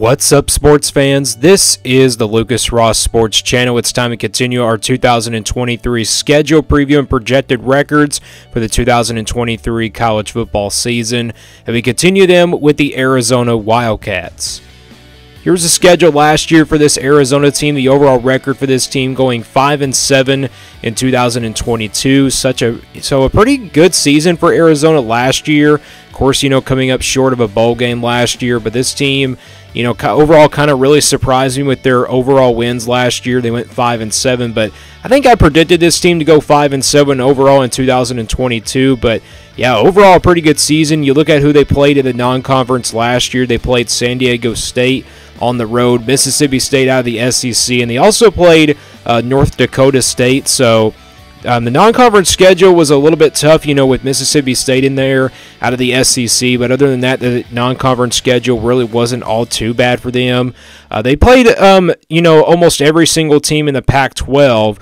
What's up, sports fans? This is the Lucas Ross Sports Channel. It's time to continue our 2023 schedule preview and projected records for the 2023 college football season, and we continue them with the Arizona Wildcats. Here's the schedule last year for this Arizona team. The overall record for this team going 5-7 in 2022. So a pretty good season for Arizona last year. Of course, coming up short of a bowl game last year, but this team, overall kind of really surprised me with their overall wins last year. They went 5-7, but I think I predicted this team to go 5-7 overall in 2022. But yeah, overall a pretty good season. You look at who they played in the non-conference last year. They played San Diego State on the road, Mississippi State out of the SEC, and they also played North Dakota State. So the non-conference schedule was a little bit tough, with Mississippi State in there out of the SEC. But other than that, the non-conference schedule really wasn't all too bad for them. They played, almost every single team in the Pac-12.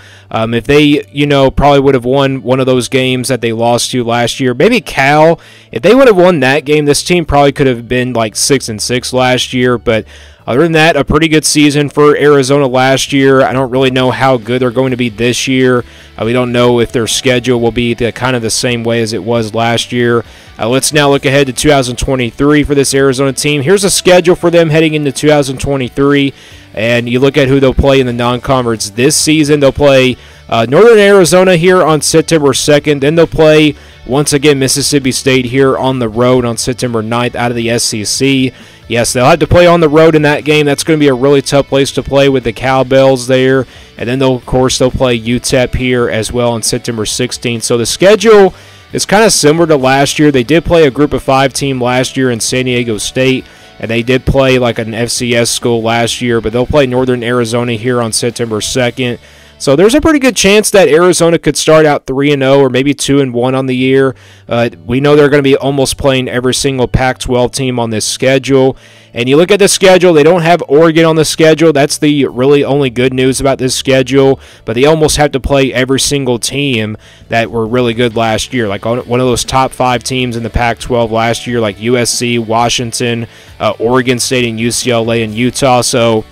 If they, probably would have won one of those games that they lost to last year, maybe Cal, if they would have won that game, this team probably could have been like 6-6 last year. But other than that, a pretty good season for Arizona last year. I don't really know how good they're going to be this year. We don't know if their schedule will be kind of the same way as it was last year. Let's now look ahead to 2023 for this Arizona team. Here's a schedule for them heading into 2023. And you look at who they'll play in the non-conference this season. They'll play Northern Arizona here on September 2nd. Then they'll play, once again, Mississippi State here on the road on September 9th out of the SEC. Yes, they'll have to play on the road in that game. That's going to be a really tough place to play with the Cowbells there. And then, they'll play UTEP here as well on September 16th. So the schedule is kind of similar to last year. They did play a group of 5 team last year in San Diego State, and they did play like an FCS school last year, but they'll play Northern Arizona here on September 2nd. So there's a pretty good chance that Arizona could start out 3-0 or maybe 2-1 on the year. We know they're going to be almost playing every single Pac-12 team on this schedule. And you look at the schedule, they don't have Oregon on the schedule. That's the really only good news about this schedule, but they almost have to play every single team that were really good last year, like one of those top 5 teams in the Pac-12 last year, like USC, Washington, Oregon State, and UCLA, and Utah. So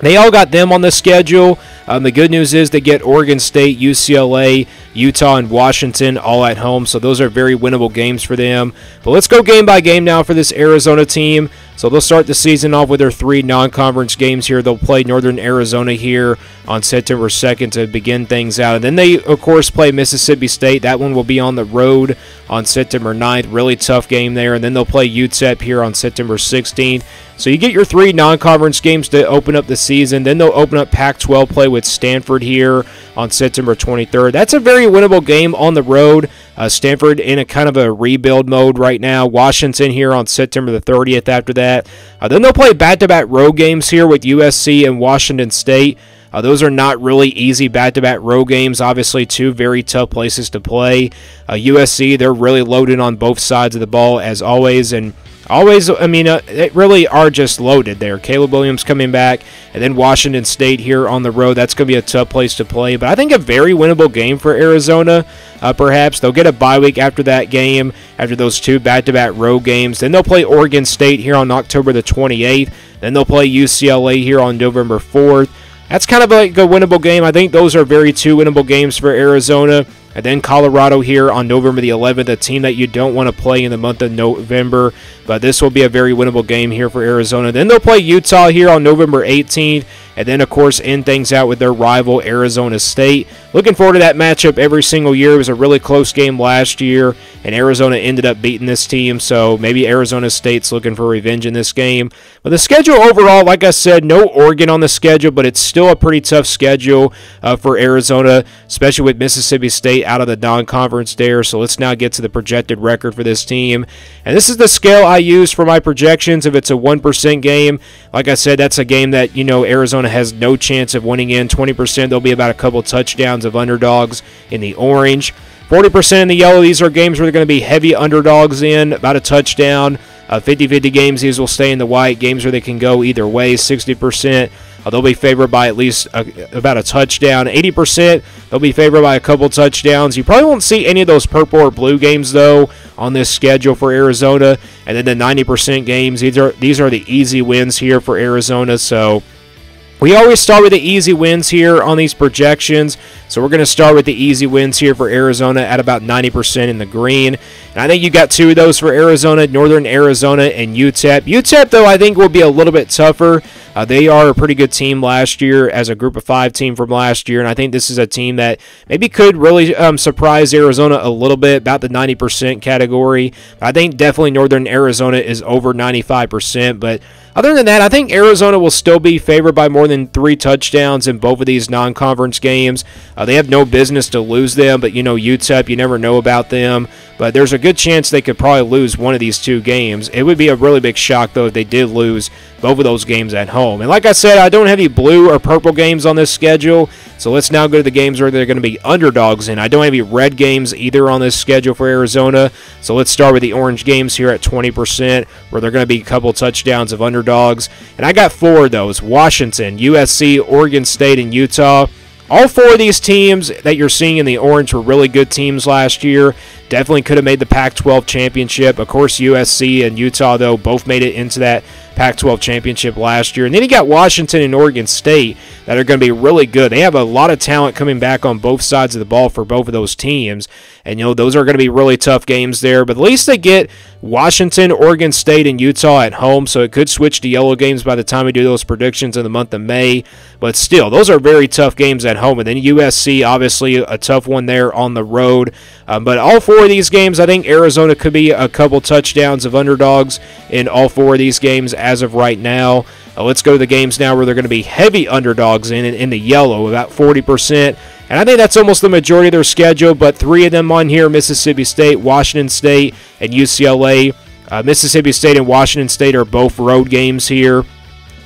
they all got them on the schedule. The good news is they get Oregon State, UCLA, Utah, and Washington all at home, so those are very winnable games for them. But let's go game by game now for this Arizona team. So they'll start the season off with their 3 non-conference games here. They'll play Northern Arizona here on September 2nd to begin things out. And then they, of course, play Mississippi State. That one will be on the road on September 9th. Really tough game there. And then they'll play UTEP here on September 16th. So you get your 3 non-conference games to open up the season. Then they'll open up Pac-12 play with Stanford here on September 23rd. That's a very winnable game on the road. Stanford in a kind of a rebuild mode right now. Washington here on September the 30th after that. Then they'll play back-to-back road games here with USC and Washington State. Those are not really easy back-to-back road games. Obviously, 2 very tough places to play. USC, they're really loaded on both sides of the ball as always. And always, they really are just loaded there. Caleb Williams coming back, and then Washington State here on the road. That's going to be a tough place to play, but I think a very winnable game for Arizona. Perhaps they'll get a bye week after that game, after those 2 back-to-back road games. Then they'll play Oregon State here on October the 28th. Then they'll play UCLA here on November 4th. That's kind of like a winnable game. I think those are very 2 winnable games for Arizona. And then Colorado here on November the 11th, a team that you don't want to play in the month of November. But this will be a very winnable game here for Arizona. Then they'll play Utah here on November 18th. And then, of course, end things out with their rival Arizona State. Looking forward to that matchup every single year. It was a really close game last year, and Arizona ended up beating this team. So maybe Arizona State's looking for revenge in this game. But the schedule overall, like I said, no Oregon on the schedule, but it's still a pretty tough schedule for Arizona, especially with Mississippi State out of the non-conference there. So let's now get to the projected record for this team. And this is the scale I use for my projections. If it's a 1% game, like I said, that's a game that, Arizona has no chance of winning in. 20%, there'll be about a couple touchdowns of underdogs in the orange. 40% in the yellow, these are games where they're going to be heavy underdogs in, about a touchdown. 50-50 games, these will stay in the white, games where they can go either way, 60%. They'll be favored by at least about a touchdown. 80%, they'll be favored by a couple touchdowns. You probably won't see any of those purple or blue games, though, on this schedule for Arizona. And then the 90% games, these are the easy wins here for Arizona. So we always start with the easy wins here on these projections. So we're going to start with the easy wins here for Arizona at about 90% in the green. And I think you got two of those for Arizona, Northern Arizona and UTEP. UTEP, though, I think will be a little bit tougher. They are a pretty good team last year as a group of five team from last year. And I think this is a team that maybe could really surprise Arizona a little bit, about the 90% category. I think definitely Northern Arizona is over 95%. But other than that, I think Arizona will still be favored by more than three touchdowns in both of these non-conference games. They have no business to lose them, but, you know, UTEP, you never know about them. But there's a good chance they could probably lose one of these two games. It would be a really big shock, though, if they did lose both of those games at home. And like I said, I don't have any blue or purple games on this schedule, so let's now go to the games where they're going to be underdogs in. I don't have any red games either on this schedule for Arizona, so let's start with the orange games here at 20%, where they're going to be a couple touchdowns of underdogs. And I got four of those: Washington, USC, Oregon State, and Utah. All four of these teams that you're seeing in the orange were really good teams last year. Definitely could have made the Pac-12 championship. Of course, USC and Utah, though, both made it into that Pac-12 championship last year. And then you got Washington and Oregon State that are going to be really good. They have a lot of talent coming back on both sides of the ball for both of those teams. And, you know, those are going to be really tough games there. But at least they get Washington, Oregon State, and Utah at home, so it could switch to yellow games by the time we do those predictions in the month of May. But still, those are very tough games at home. And then USC, obviously, a tough one there on the road. But all four of these games, I think Arizona could be a couple touchdowns of underdogs in all four of these games as of right now. Let's go to the games now where they're going to be heavy underdogs in the yellow, about 40%. And I think that's almost the majority of their schedule, but three of them on here: Mississippi State, Washington State, and UCLA. Mississippi State and Washington State are both road games here.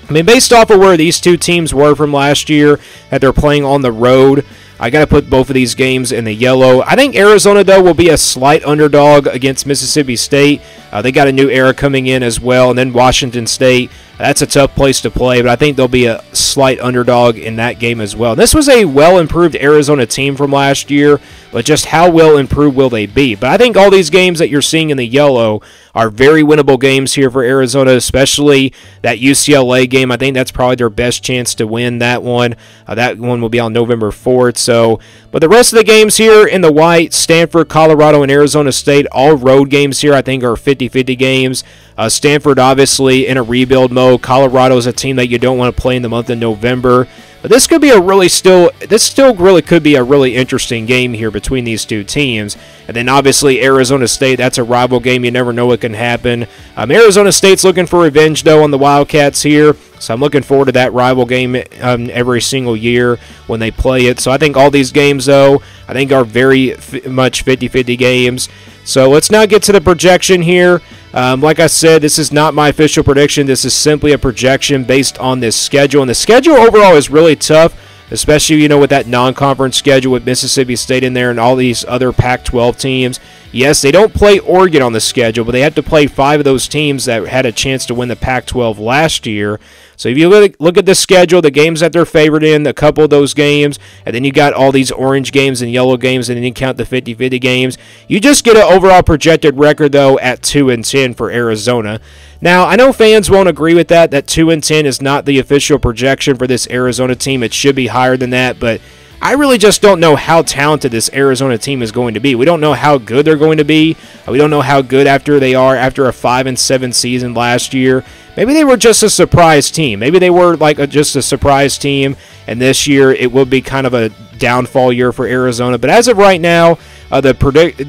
I mean, based off of where these two teams were from last year that they're playing on the road, I got to put both of these games in the yellow. I think Arizona, though, will be a slight underdog against Mississippi State. They got a new era coming in as well. And then Washington State, that's a tough place to play, but I think they'll be a slight underdog in that game as well. This was a well-improved Arizona team from last year, but just how well-improved will they be? But I think all these games that you're seeing in the yellow are very winnable games here for Arizona, especially that UCLA game. I think that's probably their best chance to win that one. That one will be on November 4th. So, but the rest of the games here in the white, Stanford, Colorado, and Arizona State, all road games here I think are 50-50 games. Stanford obviously in a rebuild mode. Colorado is a team that you don't want to play in the month of November. But this could be a really really interesting game here between these two teams. And then obviously Arizona State, that's a rival game. You never know what can happen. Arizona State's looking for revenge, though, on the Wildcats here. So I'm looking forward to that rival game every single year when they play it. So I think all these games, though, I think are very much 50-50 games. So let's now get to the projection here. Like I said, this is not my official prediction. This is simply a projection based on this schedule. And the schedule overall is really tough, especially, you know, with that non-conference schedule with Mississippi State in there and all these other Pac-12 teams. Yes, they don't play Oregon on the schedule, but they have to play five of those teams that had a chance to win the Pac-12 last year. So if you look at the schedule, the games that they're favored in, a couple of those games, and then you got all these orange games and yellow games, and then you count the 50-50 games, you just get an overall projected record, though, at 2-10 for Arizona. Now, I know fans won't agree with that, that 2-10 is not the official projection for this Arizona team. It should be higher than that, but I really just don't know how talented this Arizona team is going to be. We don't know how good they're going to be. We don't know how good after a 5-7 season last year. Maybe they were just a surprise team. Maybe they were just a surprise team, and this year it will be kind of a downfall year for Arizona. But as of right now, the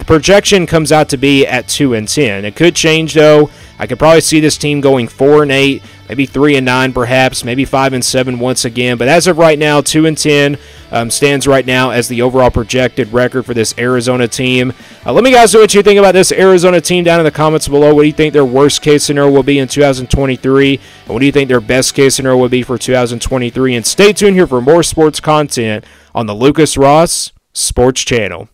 projection comes out to be at 2-10. It could change, though. I could probably see this team going 4-8, maybe 3-9 perhaps, maybe 5-7 once again. But as of right now, 2-10 stands right now as the overall projected record for this Arizona team. Let me guys know what you think about this Arizona team down in the comments below. What do you think their worst case scenario will be in 2023? And what do you think their best case scenario will be for 2023? And stay tuned here for more sports content on the Lucas Ross Sports Channel.